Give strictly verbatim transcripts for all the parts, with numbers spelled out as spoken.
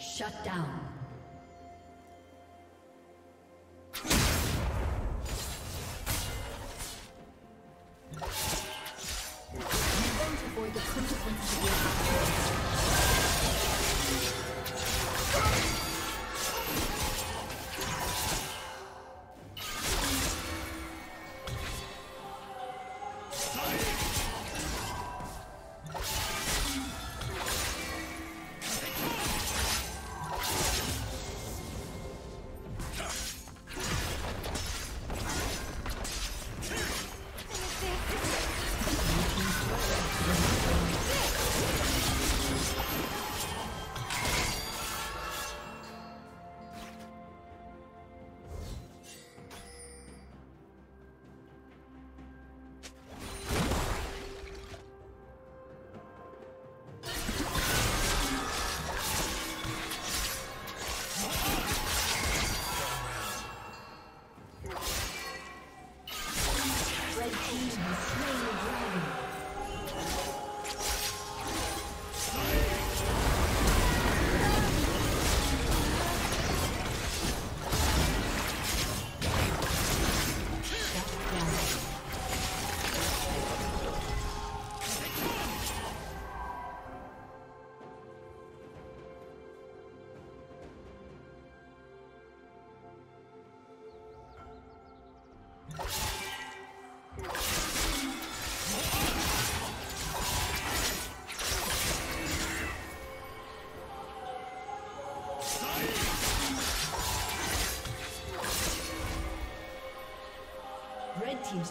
Shut down. Red team's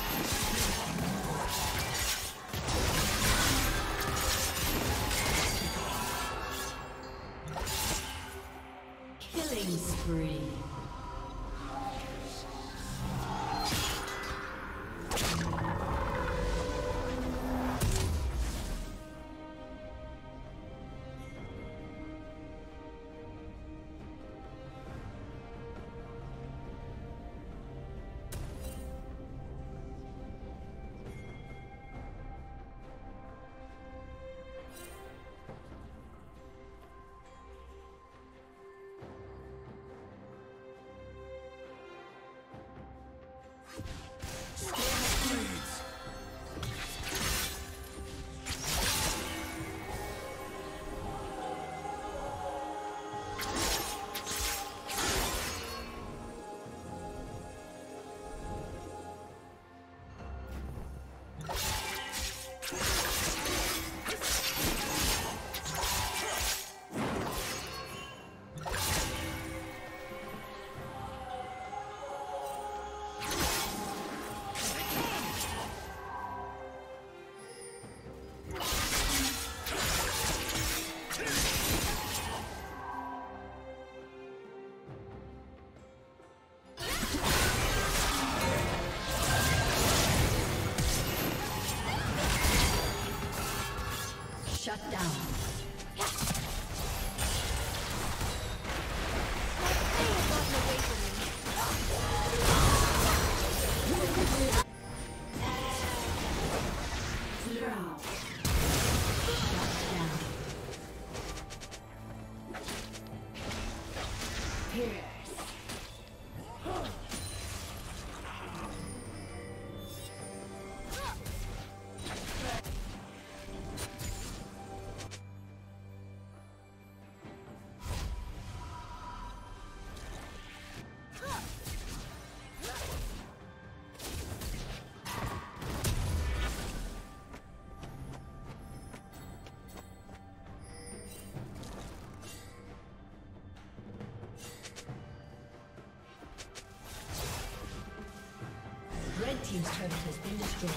Spree. Shut down. Team's turret has been destroyed.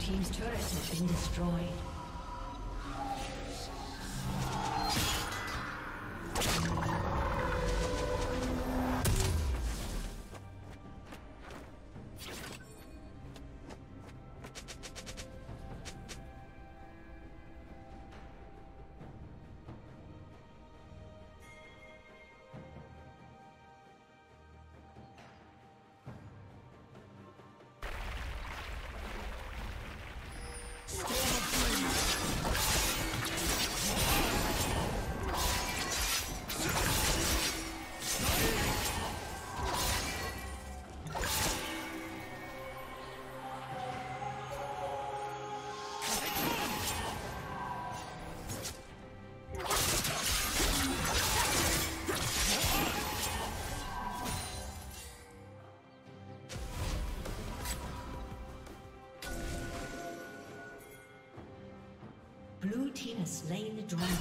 Team's turret has been destroyed. Blue team has slain the dragon.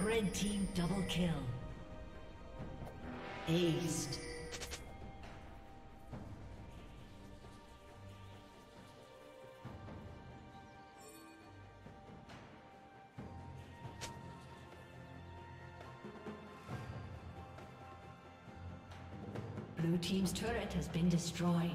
Red team double kill. Aced. Blue team's turret has been destroyed.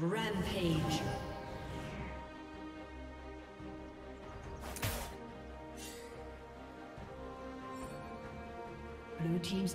Rampage. Blue team's